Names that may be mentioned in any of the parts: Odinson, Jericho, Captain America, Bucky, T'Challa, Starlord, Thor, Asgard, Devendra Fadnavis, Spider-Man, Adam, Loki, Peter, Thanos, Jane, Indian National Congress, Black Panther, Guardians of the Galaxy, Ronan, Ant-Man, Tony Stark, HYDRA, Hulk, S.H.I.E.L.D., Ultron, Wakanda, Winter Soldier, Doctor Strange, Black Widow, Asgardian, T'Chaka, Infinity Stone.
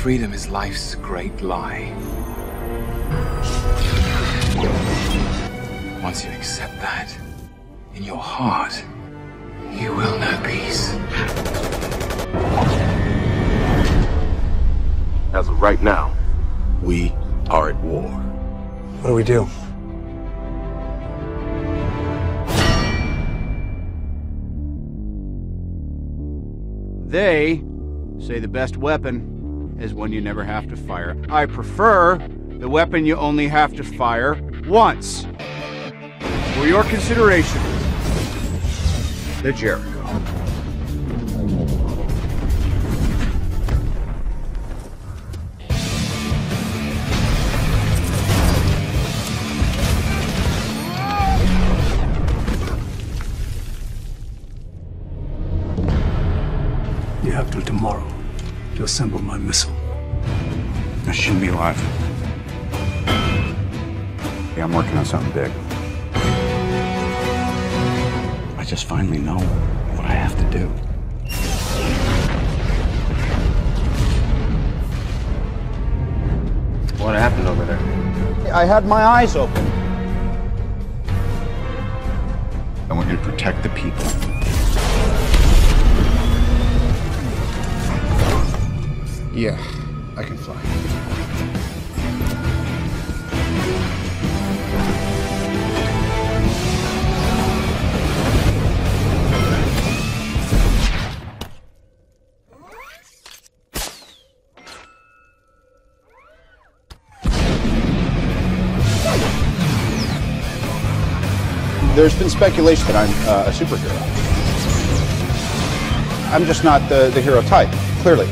freedom is life's great lie. Once you accept that, in your heart, you will know peace. As of right now, we are at war. What do we do? They say the best weapon is one you never have to fire. I prefer the weapon you only have to fire once. For your consideration, the Jericho. You have till tomorrow to assemble my missile. I shouldn't be alive. Yeah, I'm working on something big. I just finally know what I have to do. What happened over there? I had my eyes open. I want you to protect the people. Yeah, I can fly. There's been speculation that I'm a superhero. I'm just not the hero type, clearly.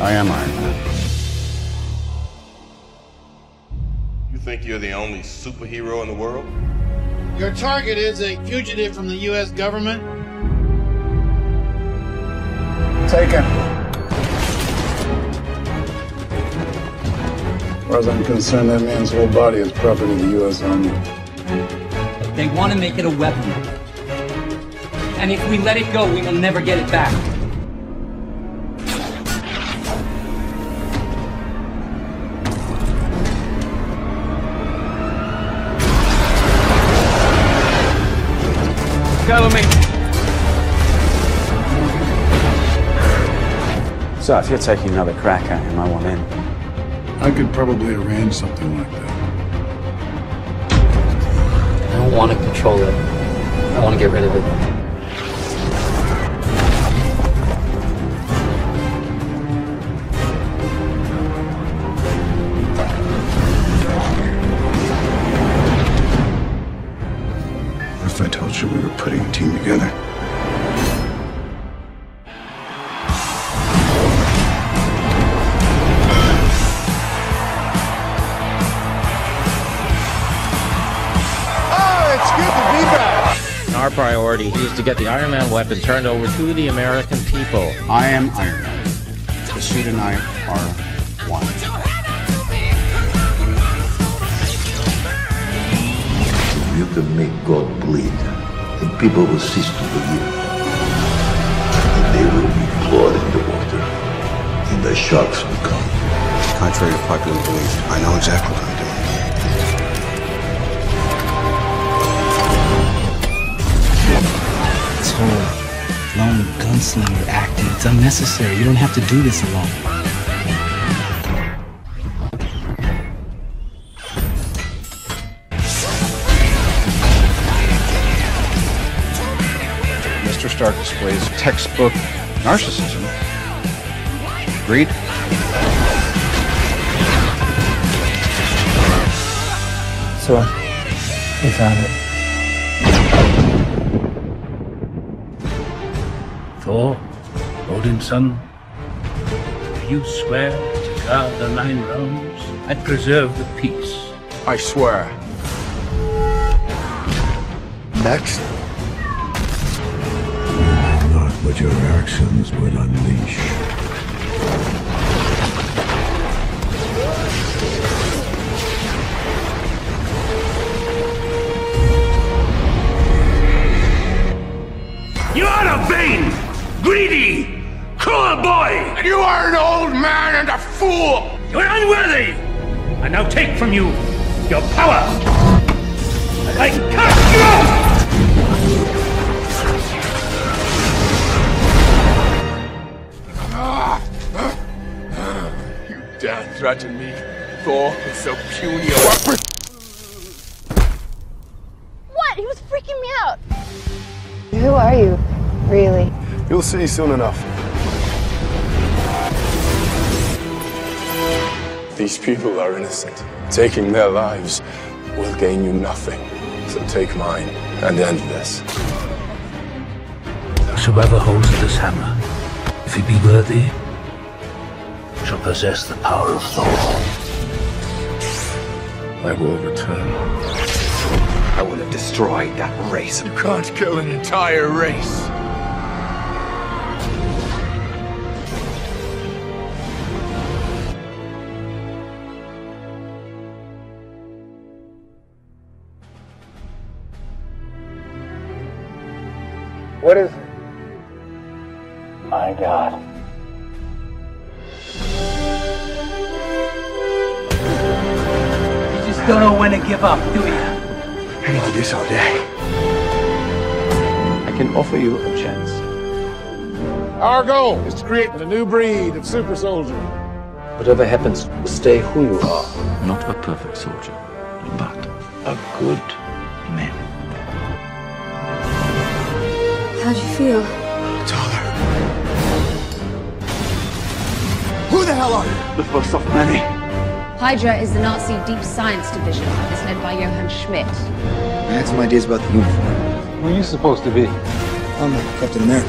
I am Iron Man. You think you're the only superhero in the world? Your target is a fugitive from the U.S. government. Take him. As far as I'm concerned, that man's whole body is property of the U.S. Army. They want to make it a weapon. And if we let it go, we will never get it back. Follow me. So, if you're taking another crack at him, I want in. I could probably arrange something like that. I don't want to control it. I want to get rid of it. I told you we were putting a team together. Oh, it's good to be back! Our priority is to get the Iron Man weapon turned over to the American people. I am Iron Man. The suit and I are one. You can make God bleed, and people will cease to believe. And they will be clawed in the water, and the sharks will come. Contrary to popular belief, I know exactly what I'm doing. This whole lone gunslinger acting, it's unnecessary. You don't have to do this alone. Stark displays textbook narcissism. Agreed? So, we found it. Thor, Odinson, do you swear to guard the 9 realms and preserve the peace? I swear. Next. But your actions will unleash. You're out of vein! greedy, cruel boy! And you are an old man and a fool! You're unworthy! I now take from you your power! I cut you off! You dare threaten me, Thor, with so puny a weapon! What? He was freaking me out! Who are you, really? You'll see soon enough. These people are innocent. Taking their lives will gain you nothing. So take mine and end this. Whosoever holds this hammer, if he be worthy, shall possess the power of Thor. I will return. I will have destroyed that race. You can't kill an entire race. What is it? My God. Don't know when to give up, do you? I need to do someday. I can offer you a chance. Our goal is to create a new breed of super soldier. Whatever happens, stay who you are. Not a perfect soldier, but a good man. How'd you feel? Taller. Who the hell are you? The first of many. HYDRA is the Nazi Deep Science Division. It's led by Johann Schmidt. I had some ideas about the uniform. Who are you supposed to be? I'm Captain America.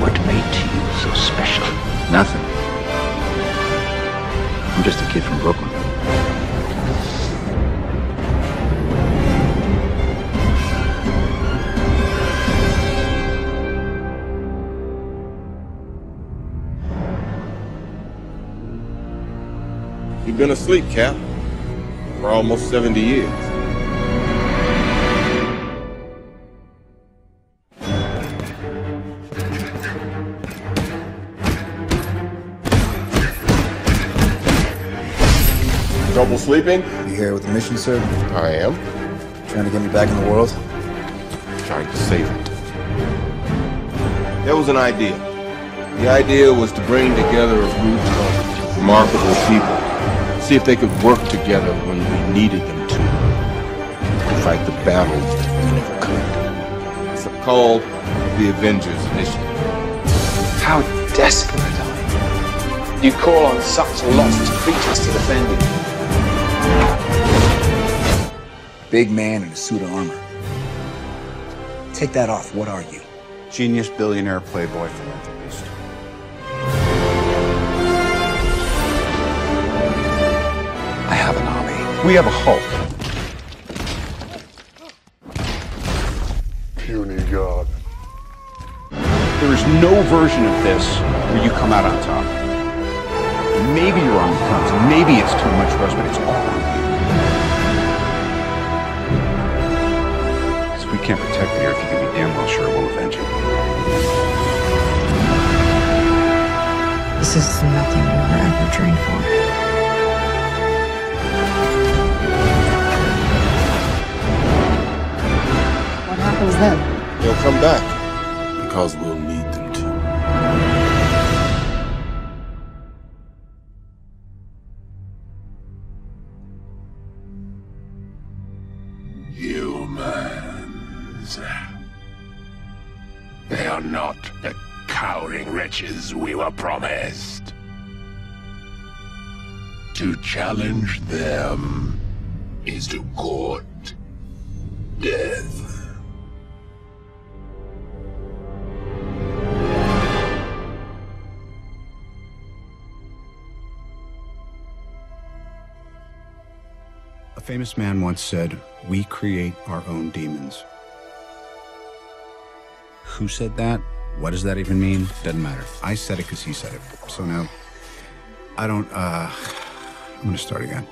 What made you so special? Nothing. I'm just a kid from Brooklyn. You've been asleep, Cap, for almost 70 years. Trouble sleeping? You here with the mission, sir? I am. Trying to get me back in the world? Trying to save it. There was an idea. The idea was to bring together a group of remarkable people. See if they could work together when we needed them to fight the battles that we never could. It's called the Avengers Initiative. How desperate are you? You call on such lost creatures to defend you. Big man in a suit of armor. Take that off, what are you? Genius, billionaire, playboy, philanthropist. We have a Hulk. Puny God. There is no version of this where you come out on top. Maybe you're on the fence, maybe it's too much for us, but it's all on you. Because we can't protect the Earth, you can be damn well sure we'll avenge it. This is nothing we were ever trained for. Happens then? They'll come back, because we'll need them to. Humans. They are not the cowering wretches we were promised. To challenge them is to court death. A famous man once said, "We create our own demons." Who said that? What does that even mean? Doesn't matter. I said it because he said it. So now, I'm gonna start again.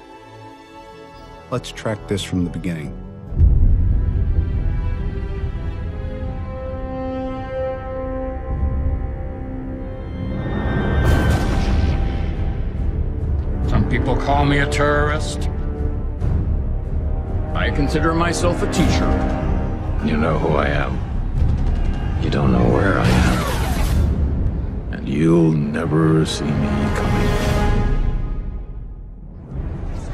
Let's track this from the beginning. You'll call me a terrorist? I consider myself a teacher. You know who I am. You don't know where I am. And you'll never see me coming.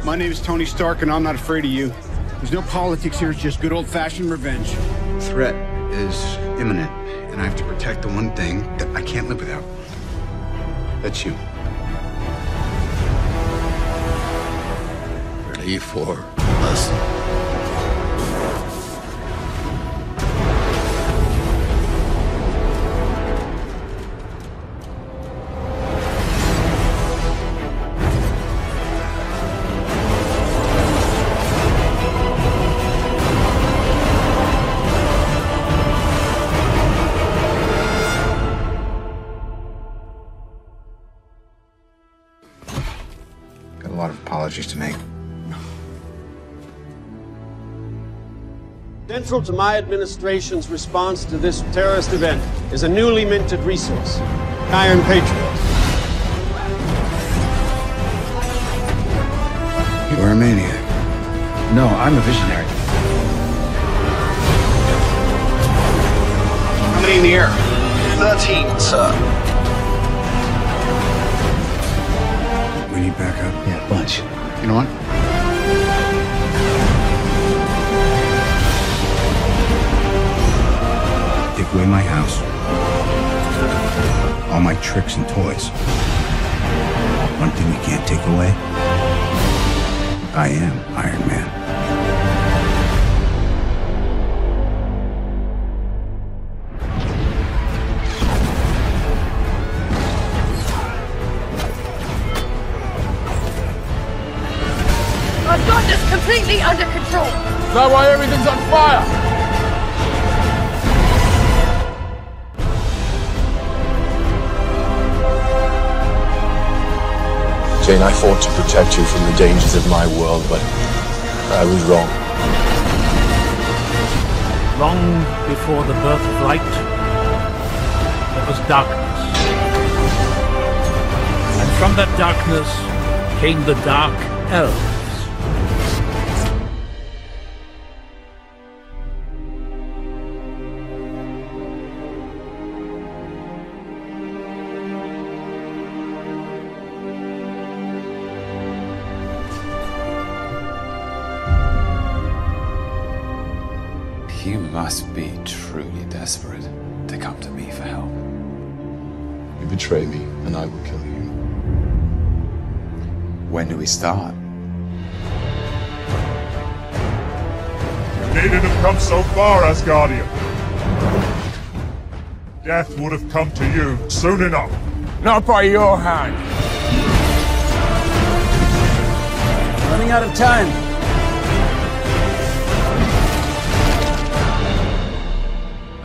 My name is Tony Stark, and I'm not afraid of you. There's no politics here, it's just good old-fashioned revenge. Threat is imminent, and I have to protect the one thing that I can't live without. That's you. Ready for a lesson? To make. Central to my administration's response to this terrorist event is a newly minted resource, Iron Patriot. You are a maniac. No, I'm a visionary. How many in the air? 13, sir. We need backup. Yeah, bunch. You know what? Take away my house, all my tricks and toys. One thing you can't take away, I am Iron Man. Completely under control. Is that why everything's on fire? Jane, I fought to protect you from the dangers of my world, but I was wrong. Long before the birth of light, there was darkness. And from that darkness came the Dark Elves. You must be truly desperate to come to me for help. You betray me, and I will kill you. When do we start? You needn't have come so far, Asgardian. Death would have come to you soon enough. Not by your hand. Running out of time.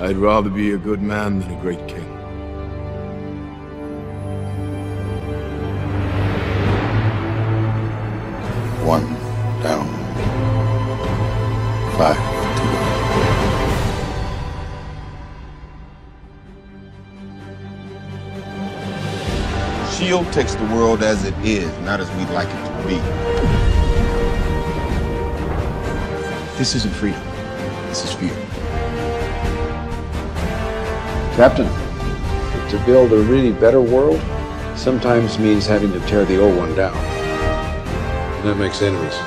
I'd rather be a good man than a great king. One down. 5 to go. S.H.I.E.L.D. takes the world as it is, not as we'd like it to be. This isn't freedom. This is fear. Captain, to build a really better world sometimes means having to tear the old one down. And that makes enemies.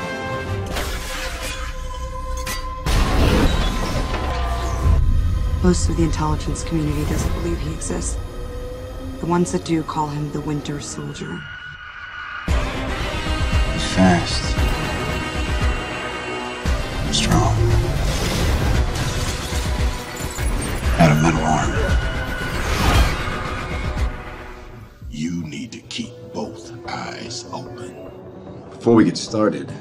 Most of the intelligence community doesn't believe he exists. The ones that do call him the Winter Soldier. He's fast. He's strong. Had a metal arm. Before we get started,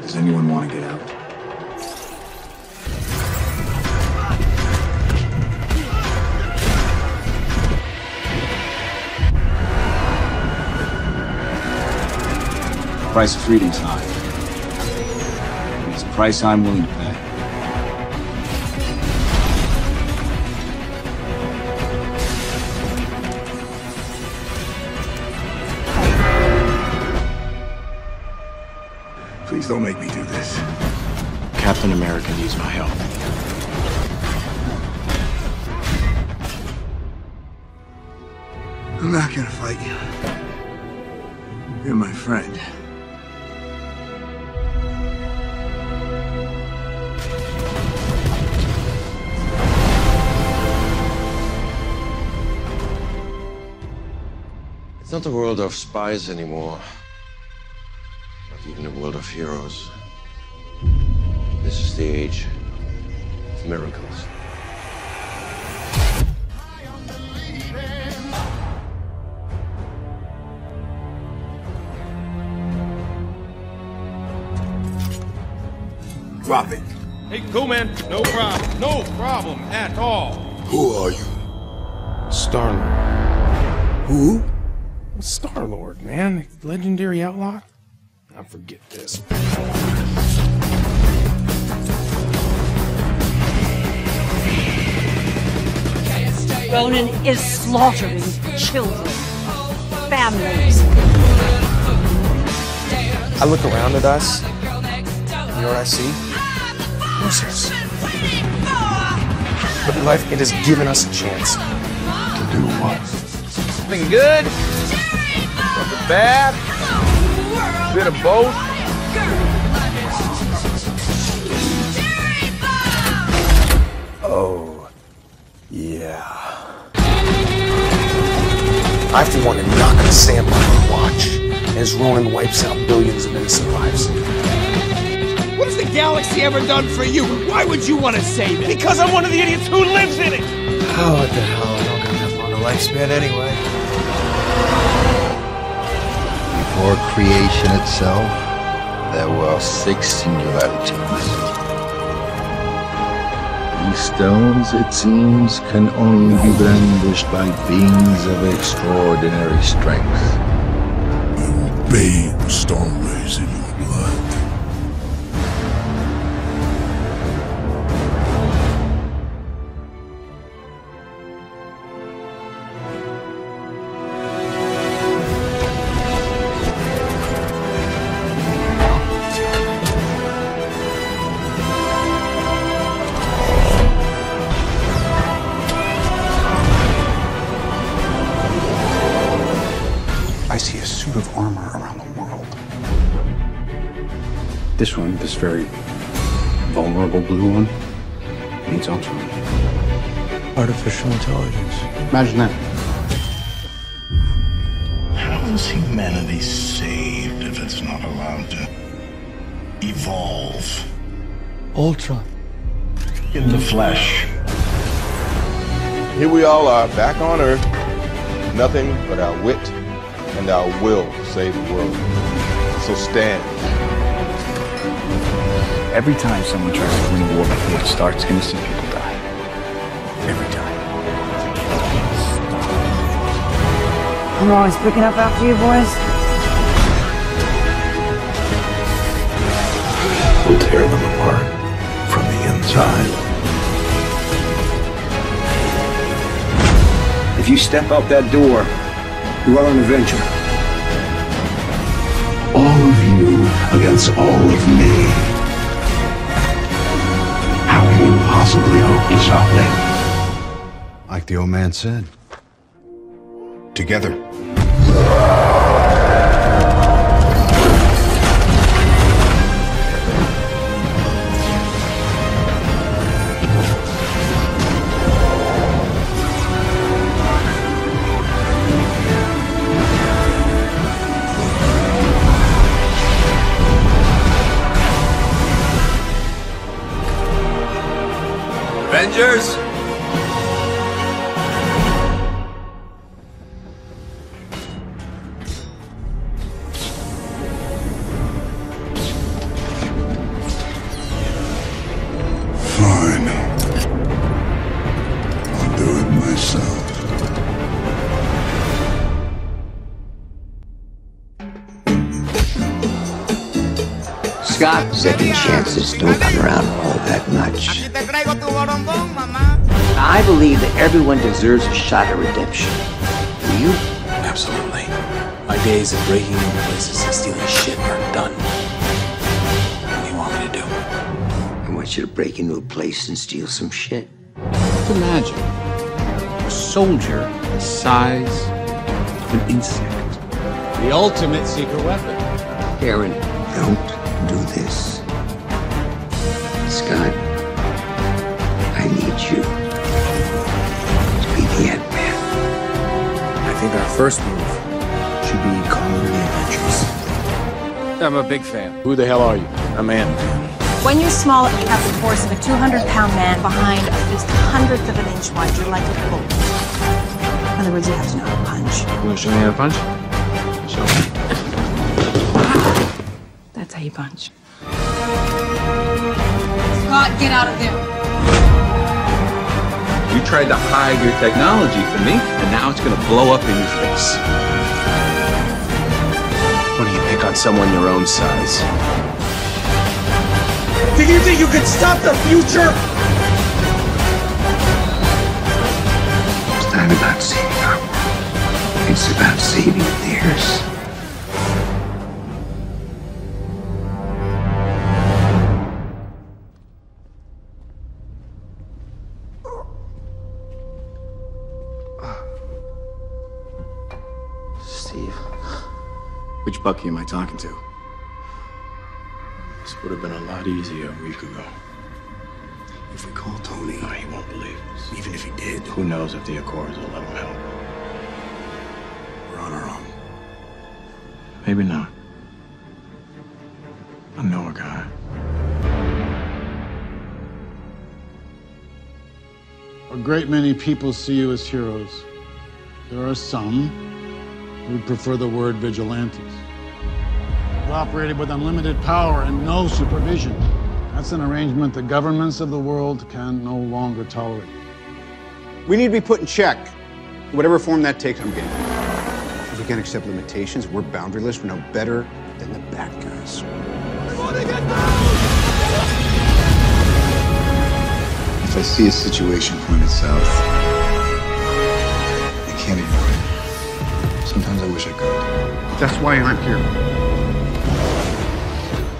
does anyone want to get out? The price of freedom's high. And it's a price I'm willing to pay. Please don't make me do this. Captain America needs my help. I'm not gonna fight you. You're my friend. It's not a world of spies anymore. Not even a world of heroes. This is the age of miracles. Drop it. Hey, cool, man. No problem. No problem at all. Who are you? Starlord. Who? Starlord, man. Legendary outlaw. I forget this. Ronan is slaughtering children, families. I look around at us. You know what I see? Horses. But in life, it has given us a chance. To do what? Something good, something bad, a bit of both. Oh, yeah. I, for one, am not going to stand by and watch as Ronan wipes out billions of innocent lives. What has the galaxy ever done for you? Why would you want to save it? Because I'm one of the idiots who lives in it! Oh, what the hell? I don't got that long a lifespan anyway. Before creation itself, there were 6 singularities. These stones, it seems, can only be brandished by beings of extraordinary strength. I will bathe Stormways in your blood. This one, this very vulnerable blue one, needs Ultron. Artificial intelligence. Imagine that. How is humanity saved if it's not allowed to evolve? Ultron. In the flesh. Here we all are, back on Earth. Nothing but our wit and our will save the world. So stand. Every time someone tries to win war before it starts, innocent people die. Every time. I'm always picking up after you, boys. We'll tear them apart from the inside. If you step out that door, you are an Avenger. All of you against all of me. Possibly hope to stop them. Like the old man said. Together. Avengers! Second chances don't come around all that much. I believe that everyone deserves a shot at redemption. Do you? Absolutely. My days of breaking into places and stealing shit are done. want you to break into a place and steal some shit. Just imagine a soldier the size of an insect. The ultimate secret weapon. Karen, don't do this. Scott, I need you to be the Ant Man. I think our first move should be calling the Avengers. I'm a big fan. Who the hell are you? I'm Ant Man. When you're small, you have the force of a 200-pound man behind a fist 100th of an inch wide. You're like a bull. In other words, you have to know how to punch. You want to show me how to punch? Show me. That's how you punch. Scott, get out of there. You tried to hide your technology from me, and now it's going to blow up in your face. What do you pick on someone your own size? Do you think you can stop the future? It's not about saving our world. It's about saving theirs. Steve. Which Bucky am I talking to? This would have been a lot easier a week ago. If we call Tony, oh, he won't believe us. Even if he did, who knows if the Accords will let him help. We're on our own. Maybe not. I know a guy. A great many people see you as heroes. There are some who prefer the word vigilantes. Operated with unlimited power and no supervision. That's an arrangement the governments of the world can no longer tolerate. We need to be put in check. Whatever form that takes, I'm game. If we can't accept limitations, we're boundaryless, we're no better than the bad guys. If I see a situation pointed south, I can't ignore it. Sometimes I wish I could. That's why I'm here.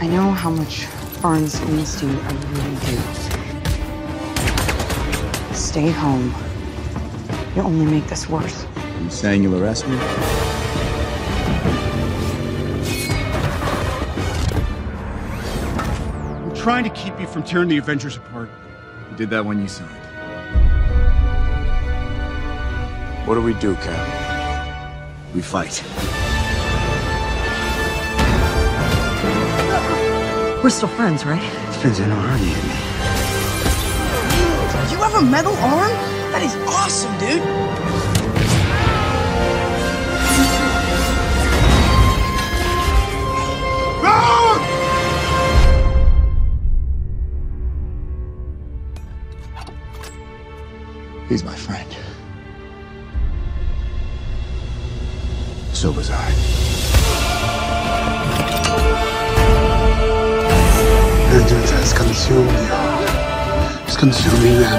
I know how much Barnes needs you, I really do. Stay home. You only make this worse. You saying you'll arrest me? I'm trying to keep you from tearing the Avengers apart. You did that when you signed. What do we do, Cap? We fight. We're still friends, right? Depends on how hard you hit me. You have a metal arm? That is awesome, dude! Ronan! He's my friend. So was I. Vengeance has consumed the earth. It's consuming them.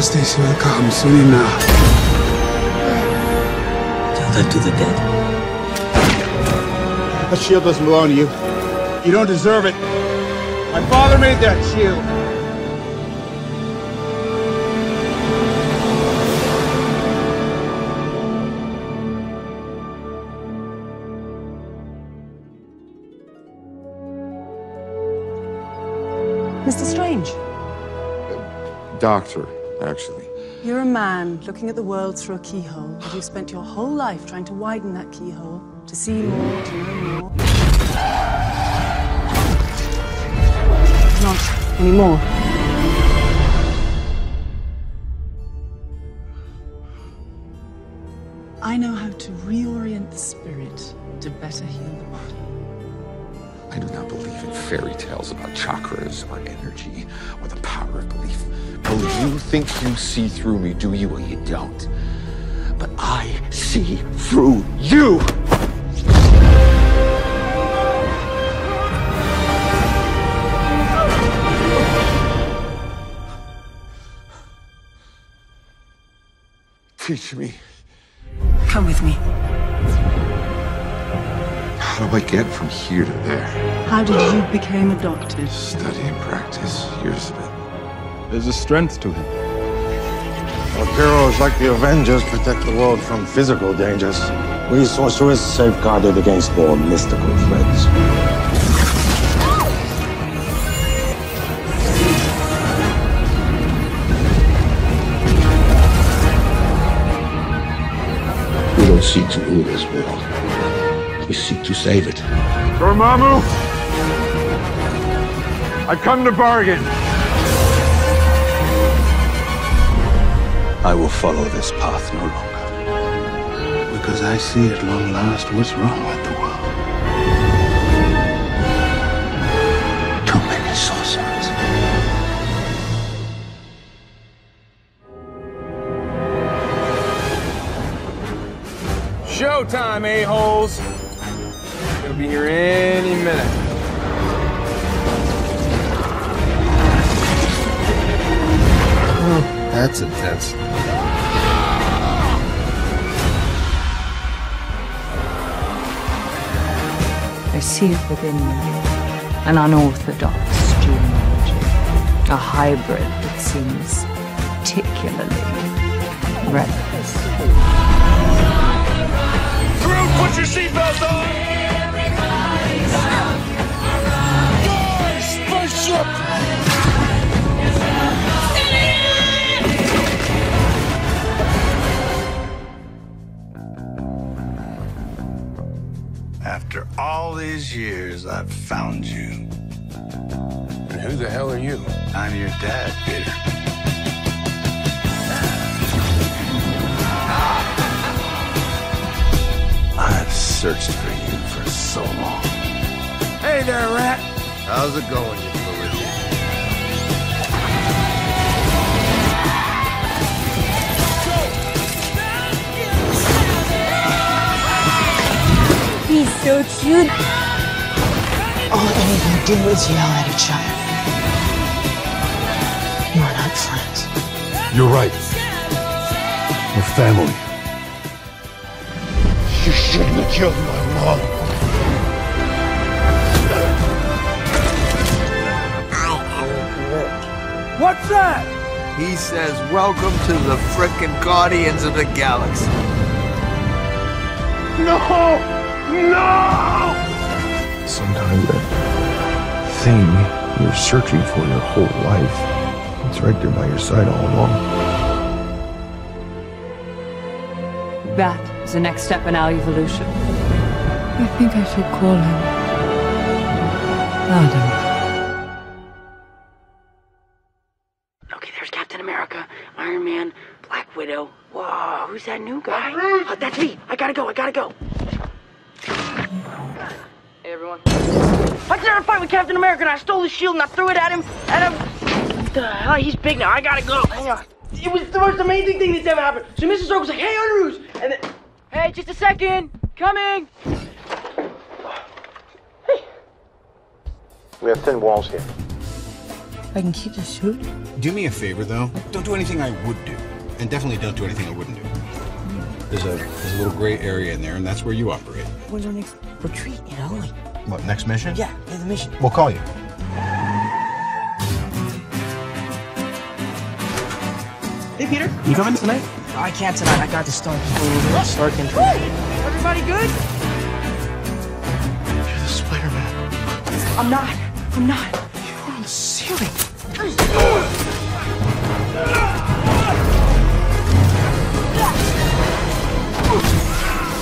Justice will come soon enough. Tell that to the dead. That shield doesn't belong to you. You don't deserve it. My father made that shield. Mr. Strange? Doctor, actually. You're a man looking at the world through a keyhole. And you've spent your whole life trying to widen that keyhole, to see more, to know more. Not anymore. I know how to reorient the spirit to better heal the body. I do not believe in fairy tales about chakras or energy or the power of belief. Oh, you think you see through me, do you? Or you don't. But I see through you! Teach me. Come with me. How do I get from here to there? How did you become a doctor? Study and practice, years of it. There's a strength to him. Our heroes, like the Avengers, protect the world from physical dangers. We sorcerers safeguard it against more mystical threats. We don't seek to rule this world. We seek to save it. Dormammu! I come to bargain! I will follow this path no longer. Because I see at long last what's wrong with the world. Too many sorcerers. Showtime, a-holes! They'll be here any minute. Oh, that's intense. I see it within you, an unorthodox genealogy, a hybrid that seems particularly reckless. Groot, put your seatbelt on! Guys, spaceship! After all these years, I've found you. And who the hell are you? I'm your dad, Peter. I've searched for you for so long. Hey there, rat! How's it going, you He's so cute. All any of you do is yell at each other. You are not friends. You're right. We're family. You shouldn't have killed my mom. I am Groot. What's that? He says, welcome to the frickin' Guardians of the Galaxy. No! No! Sometimes that thing you're searching for your whole life, it's right there by your side all along. That is the next step in our evolution. I think I should call him Adam. Okay, there's Captain America, Iron Man, Black Widow. Whoa, who's that new guy? Oh, that's me! I gotta go! Hey, everyone. I got in a fight with Captain America and I stole his shield and I threw it at him. What the hell? He's big now. I gotta go. Hang on. It was the most amazing thing that's ever happened. So Mrs. Stark was like, hey, Underoos. And then, hey, just a second. Coming. Hey. We have thin walls here. I can keep the suit. Do me a favor, though. Don't do anything I would do. And definitely don't do anything I wouldn't do. There's a little gray area in there, and that's where you operate. When's our next retreat, you know? Like, what, next mission? Yeah, the mission. We'll call you. Hey, Peter. You coming tonight? I can't tonight. I got the Stark. Stark and everybody good? You're the Spider-Man. I'm not. You're on the ceiling.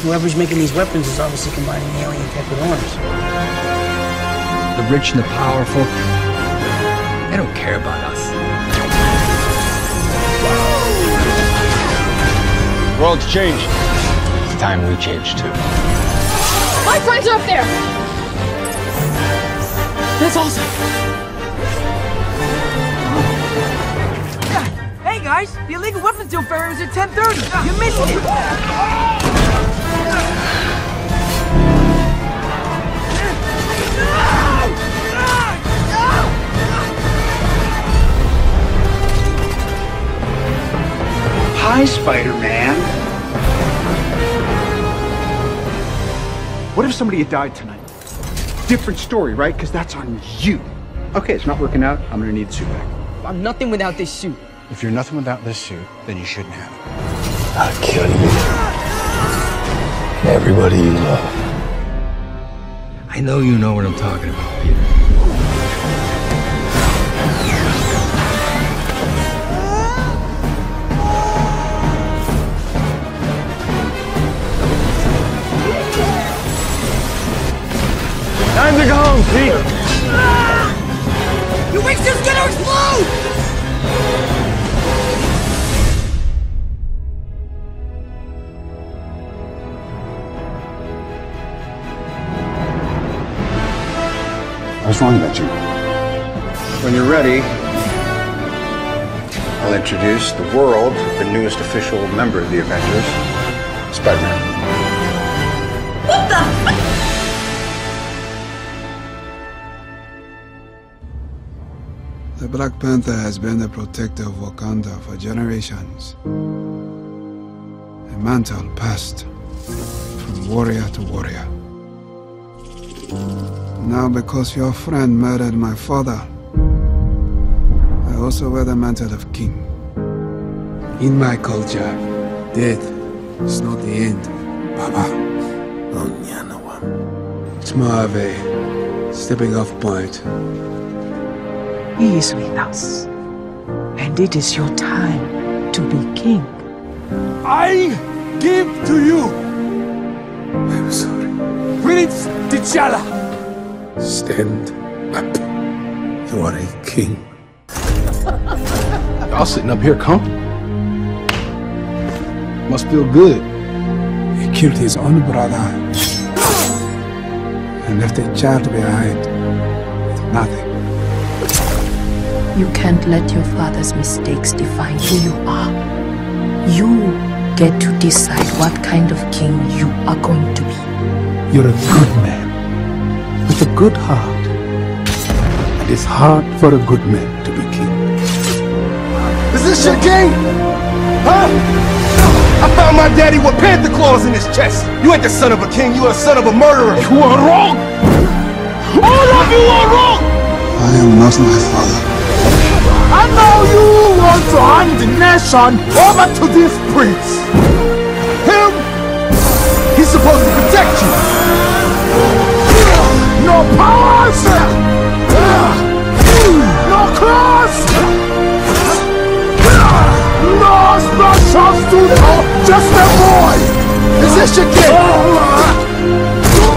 Whoever's making these weapons is obviously combining alien tech with ours. The rich and the powerful, they don't care about us. The world's changed. It's time we change too. My friends are up there! That's awesome! Hey guys, the illegal weapons deal fair is at 10:30. You missed it! Hi, Spider-Man. What if somebody had died tonight? Different story, right? Because that's on you. Okay, it's not working out. I'm gonna need the suit back. I'm nothing without this suit. If you're nothing without this suit, then you shouldn't have it. I'll kill you. Everybody you love. I know you know what I'm talking about, Peter. Time to go home, Pete! Ah! Your wingsuit's gonna explode! What's wrong about you? When you're ready, I'll introduce the world to the newest official member of the Avengers, Spider-Man. What the fuck? The Black Panther has been the protector of Wakanda for generations. A mantle passed from warrior to warrior. Now, because your friend murdered my father, I also wear the mantle of king. In my culture, death is not the end, Baba. It's more of a stepping off point. He is with us, and it is your time to be king. I give to you. I'm sorry. Prince T'Challa. Stand up. You are a king. Y'all sitting up here comfortable. Must feel good. He killed his own brother and left a child behind with nothing. You can't let your father's mistakes define who you are. You get to decide what kind of king you are going to be. You're a good man with a good heart. It is hard for a good man to be king. Is this your king? Huh? I found my daddy with panther claws in his chest. You ain't the son of a king, you are the son of a murderer. You are wrong! All of you are wrong! I am not my father. I know you want to hand the nation over to this prince. Him, he's supposed to protect you. No powers, no class, no special studio, just a boy. Is this your kid?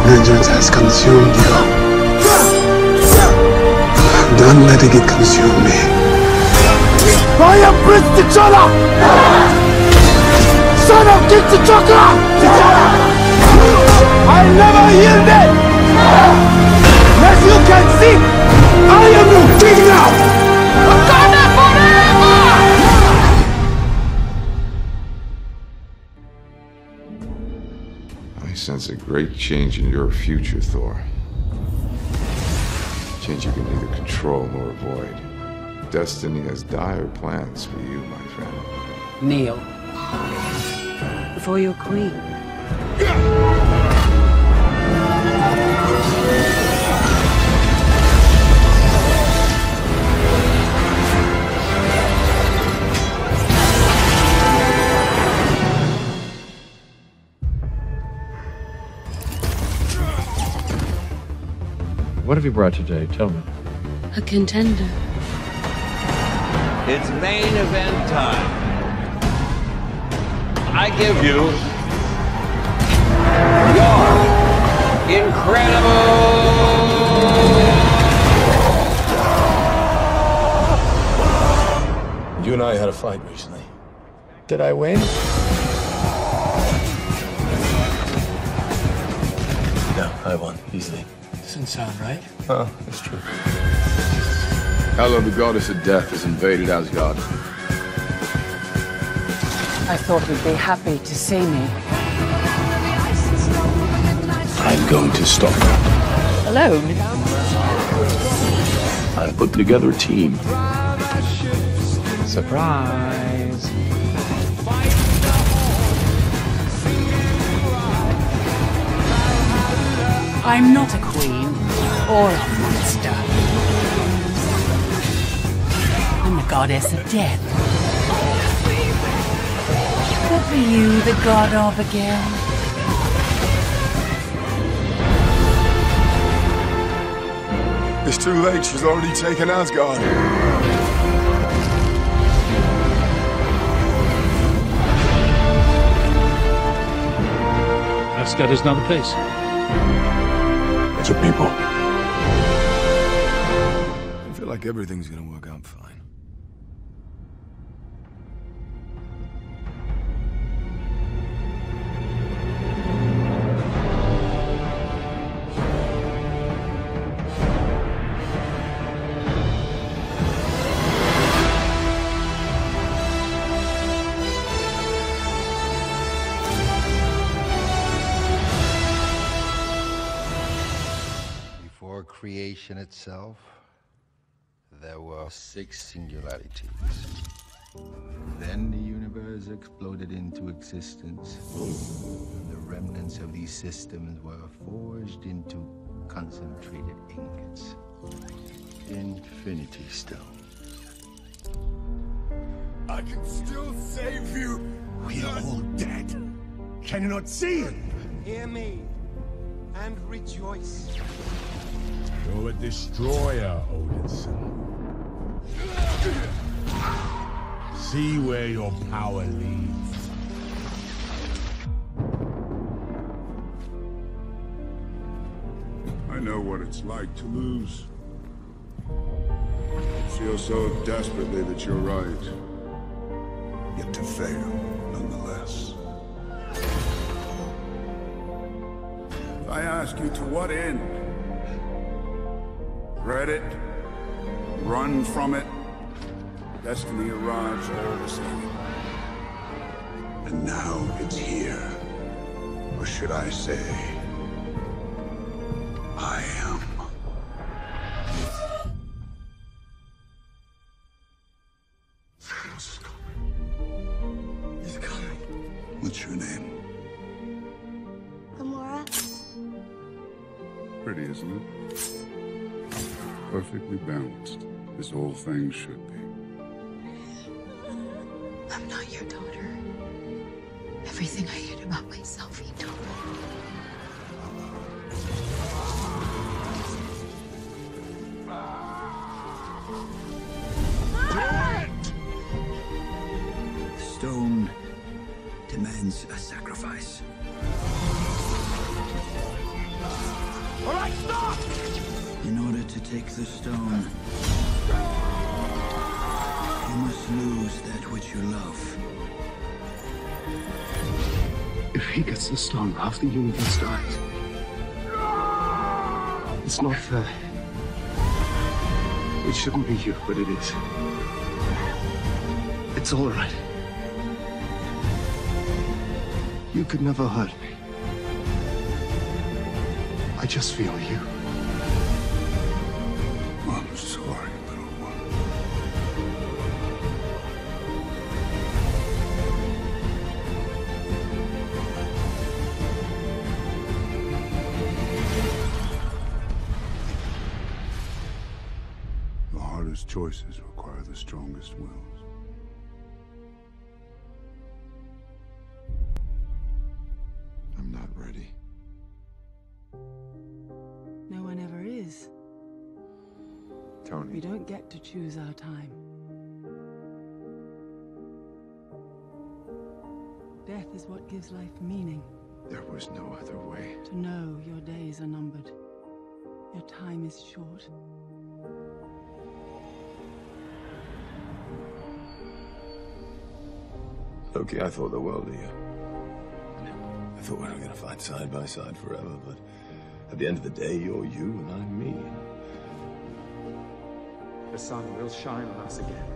Vengeance has consumed you. Don't let it consume me. I am Prince T'Challa! Son of King T'Chaka! I never yielded! As you can see, I am your king now! Wakanda forever! I sense a great change in your future, Thor. Change you can neither control nor avoid. Destiny has dire plans for you, my friend. Kneel. Before your queen. What have you brought today? Tell me. A contender. It's main event time. I give you your incredible... You and I had a fight recently. Did I win? No, I won, easily. Doesn't sound right. Oh, that's true. Hello, the goddess of death has invaded Asgard. I thought you'd be happy to see me. I'm going to stop her. Alone? I've put together a team. Surprise! I'm not a queen or a monster. I'm the goddess of death. What were you the god of again? It's too late, she's already taken Asgard. Asgard is another place. It's a people. I feel like everything's gonna work out fine. Creation itself, there were 6 singularities. Then the universe exploded into existence. The remnants of these systems were forged into concentrated ingots. Infinity Stone. I can still save you! We are all dead! Can you not see it? Hear me, and rejoice. You're a destroyer, Odinson. See where your power leads. I know what it's like to lose. You feel so desperately that you're right. Yet to fail, nonetheless. I ask you, to what end? Dread it, run from it, destiny arrives all the same. And now it's here, or should I say, I am. Thanos is coming. He's coming. What's your name? Amora. Pretty, isn't it? Perfectly balanced, as whole thing should be. I'm not your daughter. Everything I hid about myself, he told me. The stone demands a sacrifice. All right, stop! In order to take the stone, you must lose that which you love. If he gets the stone, half the universe dies. It's not fair. It shouldn't be you, but it is. It's all right. You could never hurt me. I just feel you. I'm sorry, little one. The hardest choices require the strongest wills. I'm not ready. No one ever is. Tony. We don't get to choose our time. Death is what gives life meaning. There was no other way. To know your days are numbered. Your time is short. Loki, I thought the world of you. I thought we were gonna fight side by side forever, but at the end of the day, you're you and I'm me. The sun will shine on us again.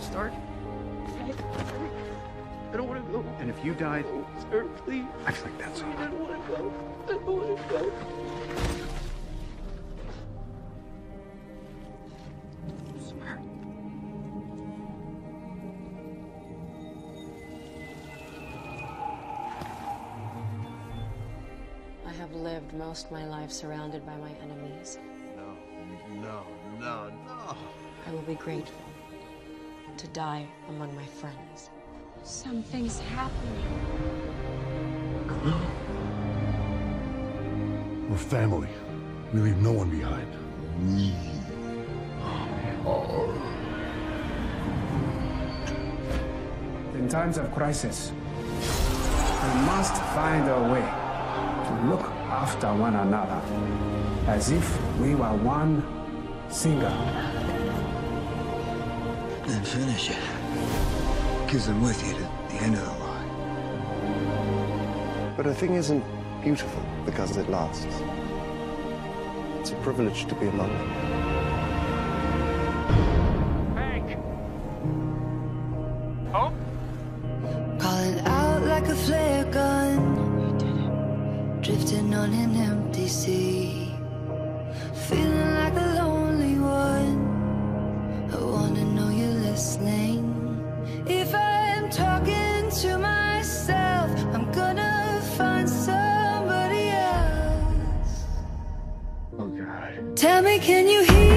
Stark? I don't want to go. And if you died... Oh, sir, please. I feel like that's all. I don't want to go. I don't want to go. Sir. have lived most of my life surrounded by my enemies. No. I will be grateful to die among my friends. Something's happening. We're family. We leave no one behind. We are. In times of crisis, we must find a way to look after one another as if we were one single. Then finish it. Gives them with you to the end of the line. But a thing isn't beautiful because it lasts. It's a privilege to be among them. Hank! Oh? Calling out like a flare gun. You did it. Drifting on an empty sea. Feeling like a lonely one. I wanna know you're listening. If I am talking to myself, I'm gonna find somebody else. Oh God. Tell me, can you hear?